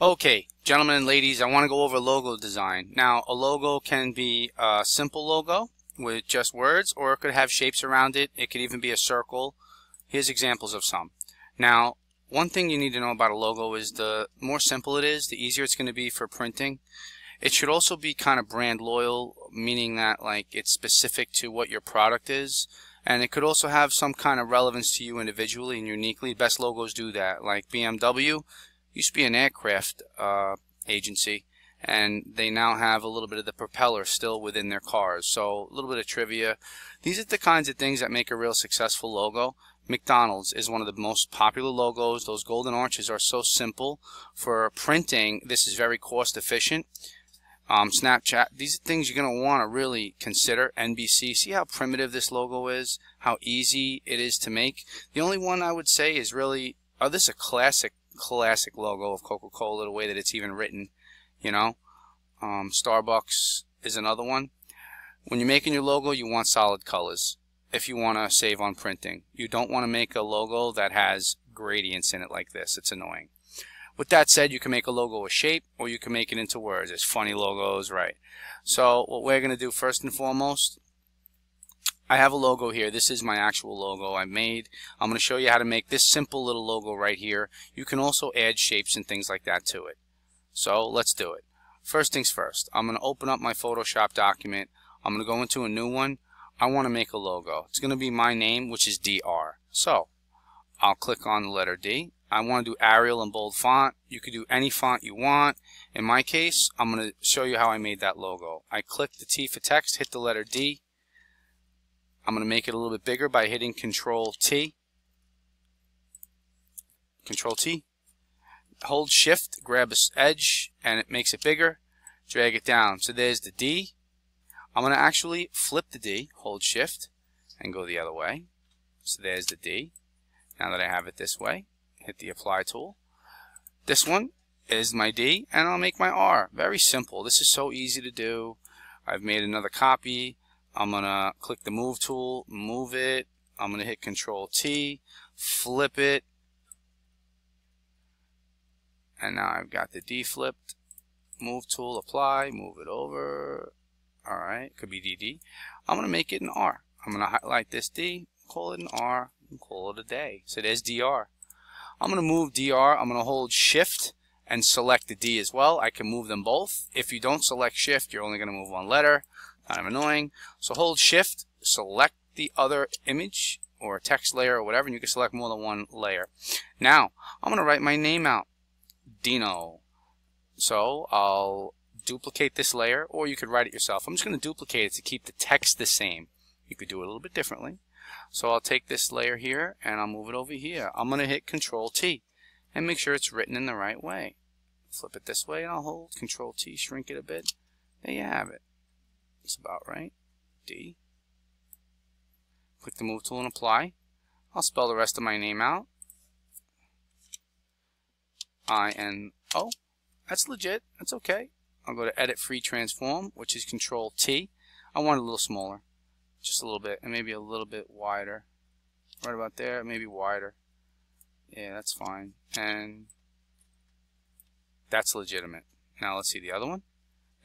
Okay, gentlemen and ladies, I want to go over logo design. Now, a logo can be a simple logo with just words, or it could have shapes around it. It could even be a circle. Here's examples of some. Now, one thing you need to know about a logo is the more simple it is, the easier it's going to be for printing. It should also be kind of brand loyal, meaning that like it's specific to what your product is. And it could also have some kind of relevance to you individually and uniquely. Best logos do that. Like BMW used to be an aircraft agency, and they now have a little bit of the propeller still within their cars. So a little bit of trivia. These are the kinds of things that make a real successful logo. McDonald's is one of the most popular logos. Those golden arches are so simple. For printing, this is very cost efficient. Snapchat, these are things you're going to want to really consider. NBC, see how primitive this logo is, how easy it is to make. The only one I would say is really, oh, this is a classic logo of Coca-Cola, the way that it's even written, you know. Starbucks is another one. When you're making your logo, you want solid colors if you want to save on printing. You don't want to make a logo that has gradients in it like this. It's annoying. With that said, you can make a logo a shape, or you can make it into words. There's funny logos, right? So what we're going to do first and foremost, I have a logo here. This is my actual logo I made. I'm going to show you how to make this simple little logo right here. You can also add shapes and things like that to it. So let's do it. First things first, I'm going to open up my Photoshop document. I'm going to go into a new one. I want to make a logo. It's going to be my name, which is DR. So I'll click on the letter D. I want to do Arial in bold font. You could do any font you want. In my case, I'm going to show you how I made that logo. I click the T for text, hit the letter D. I'm going to make it a little bit bigger by hitting Control-T. Control-T. Hold Shift, grab an edge, and it makes it bigger. Drag it down. So there's the D. I'm going to actually flip the D, hold Shift, and go the other way. So there's the D. Now that I have it this way, hit the apply tool. This one is my D, and I'll make my R. Very simple. This is so easy to do. I've made another copy. I'm gonna click the move tool, move it. I'm gonna hit Control T, flip it, and now I've got the D flipped. Move tool, apply, move it over. All right, could be DD. I'm gonna make it an R. I'm gonna highlight this D, call it an R, and call it a day. So there's DR. I'm going to move DR, I'm going to hold Shift and select the D as well. I can move them both. If you don't select Shift, you're only going to move one letter. Kind of annoying. So hold Shift, select the other image or text layer or whatever, and you can select more than one layer. Now, I'm going to write my name out, Dino. So I'll duplicate this layer, or you could write it yourself. I'm just going to duplicate it to keep the text the same. You could do it a little bit differently. So I'll take this layer here and I'll move it over here. I'm going to hit Control T and make sure it's written in the right way. Flip it this way and I'll hold Control T, shrink it a bit. There you have it. It's about right. D. Click the Move tool and apply. I'll spell the rest of my name out. I-N-O. That's legit. That's okay. I'll go to Edit Free Transform, which is Control T. I want it a little smaller. Just a little bit, and maybe a little bit wider. Right about there, maybe wider. Yeah, that's fine. And that's legitimate. Now let's see the other one.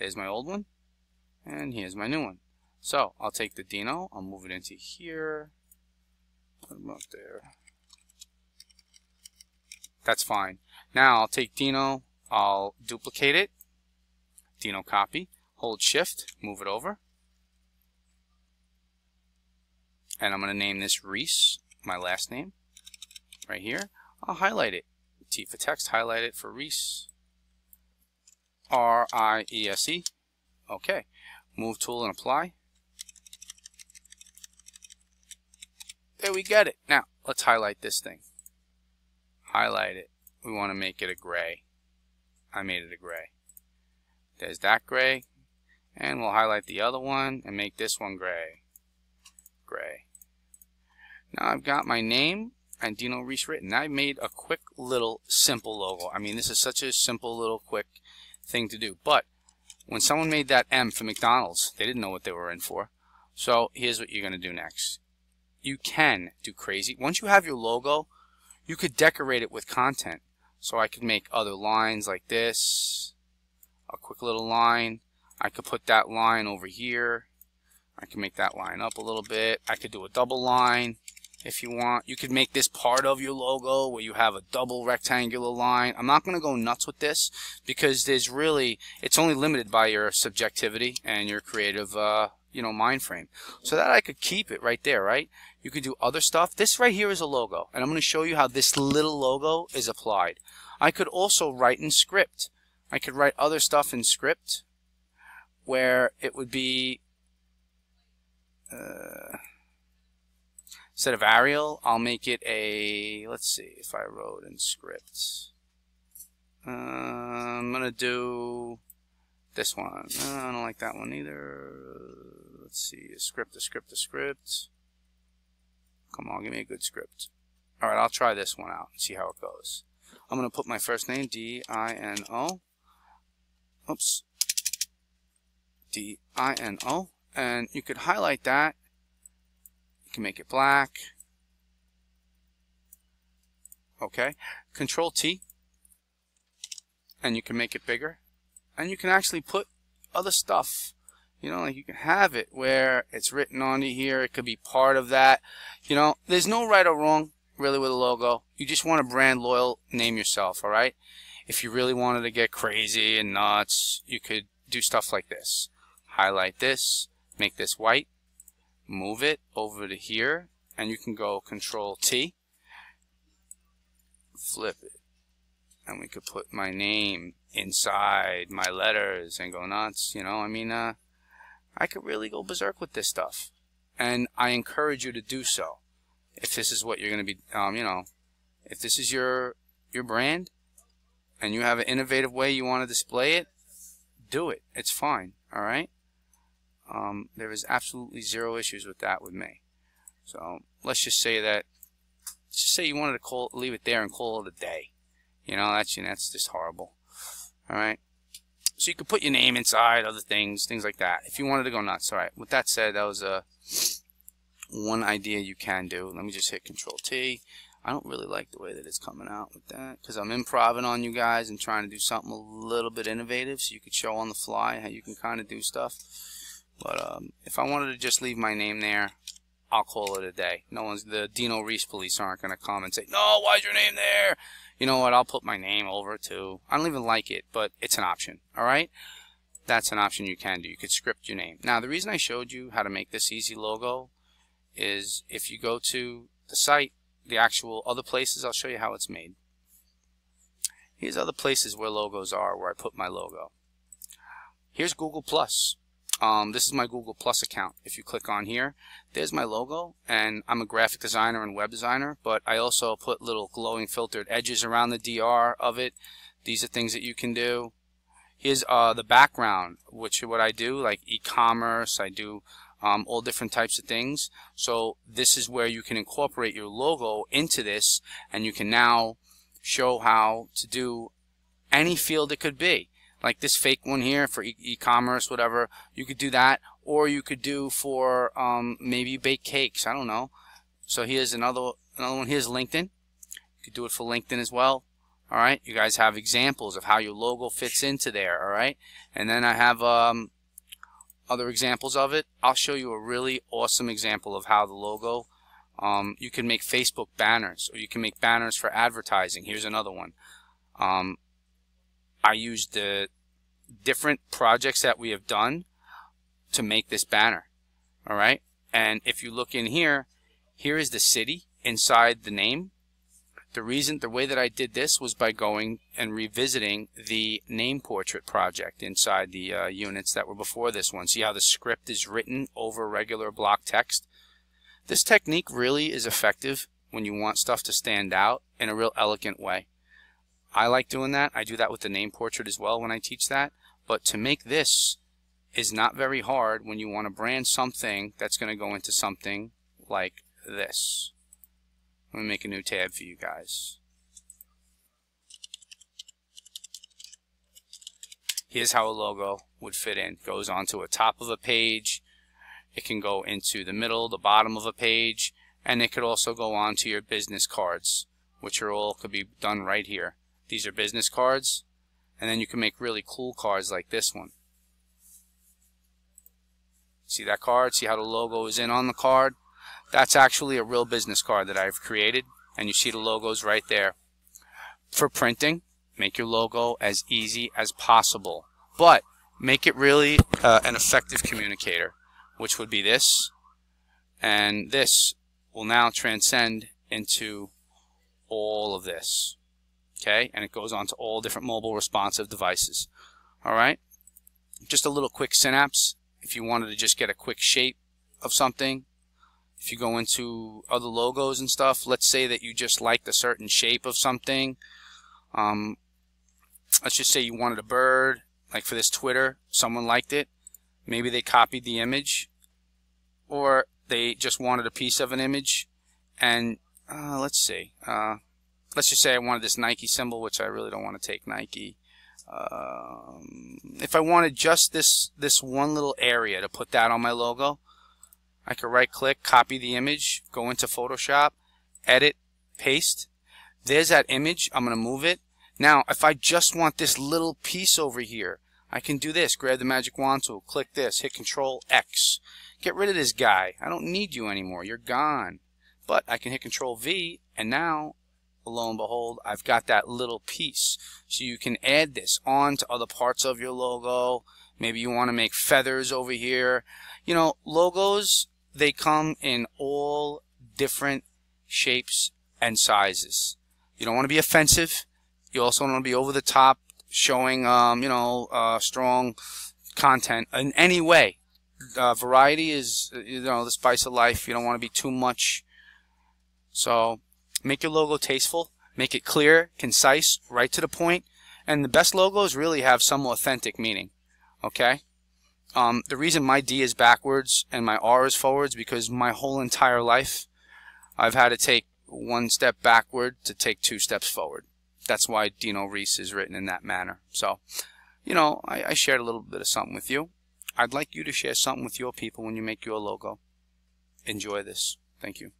There's my old one, and here's my new one. So I'll take the Dino, I'll move it into here. Put him up there. That's fine. Now I'll take Dino, I'll duplicate it. Dino copy, hold Shift, move it over. And I'm going to name this Reese, my last name, right here. I'll highlight it. T for text, highlight it for Reese. R-I-E-S-E. Okay. Move tool and apply. There we got it. Now, let's highlight this thing. Highlight it. We want to make it a gray. I made it a gray. There's that gray. And we'll highlight the other one and make this one gray. Gray. Now I've got my name and Dino Riese written. I made a quick little simple logo. I mean, this is such a simple little quick thing to do. But when someone made that M for McDonald's, they didn't know what they were in for. So here's what you're going to do next. You can do crazy. Once you have your logo, you could decorate it with content. So I could make other lines like this, a quick little line. I could put that line over here. I can make that line up a little bit. I could do a double line if you want. You could make this part of your logo where you have a double rectangular line. I'm not going to go nuts with this because there's really, it's only limited by your subjectivity and your creative, you know, mind frame. So that I could keep it right there, right? You could do other stuff. This right here is a logo, and I'm going to show you how this little logo is applied. I could also write in script. I could write other stuff in script where it would be, instead of Arial, I'll make it a, let's see if I wrote in scripts. I'm going to do this one. I don't like that one either. Let's see, a script. Come on, give me a good script. All right, I'll try this one out and see how it goes. I'm going to put my first name, D-I-N-O. Oops. D-I-N-O. And you could highlight that. You can make it black. Okay. Control T. And you can make it bigger. And you can actually put other stuff. You know, like you can have it where it's written on here. It could be part of that. You know, there's no right or wrong really with a logo. You just want to brand loyal name yourself, all right? If you really wanted to get crazy and nuts, you could do stuff like this. Highlight this, make this white, move it over to here, and you can go Control T, flip it, and we could put my name inside my letters and go nuts, you know, I mean, I could really go berserk with this stuff, and I encourage you to do so. If this is what you're going to be, you know, if this is your brand and you have an innovative way you want to display it, do it. It's fine. All right. There is absolutely zero issues with that with me. So let's just say that, let's just say you wanted to leave it there and call it a day. You know, that's just horrible. All right. So you could put your name inside other things, things like that. If you wanted to go nuts. All right. With that said, that was one idea you can do. Let me just hit Control T. I don't really like the way that it's coming out with that because I'm improvising on you guys and trying to do something a little bit innovative so you could show on the fly how you can kind of do stuff. But if I wanted to just leave my name there, I'll call it a day. No one's, the Dino Riese police aren't going to come and say, no, why's your name there? You know what? I'll put my name over it too. I don't even like it, but it's an option. All right. That's an option you can do. You could script your name. Now, the reason I showed you how to make this easy logo is if you go to the site, the actual other places, I'll show you how it's made. Here's other places where logos are, where I put my logo. Here's Google+. This is my Google+ account. If you click on here, there's my logo, and I'm a graphic designer and web designer, but I also put little glowing filtered edges around the DR of it. These are things that you can do. Here's the background, which is what I do, like e-commerce, I do all different types of things. So this is where you can incorporate your logo into this, and you can now show how to do any field it could be. Like this fake one here for e-commerce, whatever. You could do that, or you could do for maybe bake cakes. I don't know. So here's another one. Here's LinkedIn. You could do it for LinkedIn as well. All right. You guys have examples of how your logo fits into there. All right. And then I have other examples of it. I'll show you a really awesome example of how the logo, you can make Facebook banners, or you can make banners for advertising. Here's another one. I used the different projects that we have done to make this banner. All right. And if you look in here, here is the city inside the name. The reason, the way that I did this was by going and revisiting the name portrait project inside the units that were before this one. See how the script is written over regular block text? This technique really is effective when you want stuff to stand out in a real elegant way. I like doing that. I do that with the name portrait as well when I teach that. But to make this is not very hard when you want to brand something that's going to go into something like this. Let me make a new tab for you guys. Here's how a logo would fit in. It goes onto a top of a page. It can go into the middle, the bottom of a page, and it could also go onto your business cards, which are all could be done right here. These are business cards, and then you can make really cool cards like this one. See that card? See how the logo is in on the card? That's actually a real business card that I've created, and you see the logos right there. For printing, make your logo as easy as possible, but make it really an effective communicator, which would be this, and this will now transcend into all of this. Okay, and it goes on to all different mobile responsive devices. Alright, just a little quick synapse. If you wanted to just get a quick shape of something, if you go into other logos and stuff, let's say that you just liked a certain shape of something. Let's just say you wanted a bird, like for this Twitter, someone liked it. Maybe they copied the image, or they just wanted a piece of an image. And let's see. Let's just say I wanted this Nike symbol, which I really don't want to take Nike. If I wanted just this one little area to put that on my logo, I could right-click, copy the image, go into Photoshop, edit, paste. There's that image. I'm going to move it. Now, if I just want this little piece over here, I can do this. Grab the magic wand tool, click this, hit Control-X. Get rid of this guy. I don't need you anymore. You're gone. But I can hit Control-V, and now, lo and behold, I've got that little piece. So you can add this on to other parts of your logo. Maybe you want to make feathers over here. You know, logos, they come in all different shapes and sizes. You don't want to be offensive. You also don't want to be over the top, showing, you know, strong content in any way. Variety is, you know, the spice of life. You don't want to be too much. So make your logo tasteful, make it clear, concise, right to the point, and the best logos really have some authentic meaning, okay? The reason my D is backwards and my R is forwards, because my whole entire life I've had to take one step backward to take two steps forward. That's why Dino Riese is written in that manner. So, you know, I shared a little bit of something with you. I'd like you to share something with your people when you make your logo. Enjoy this. Thank you.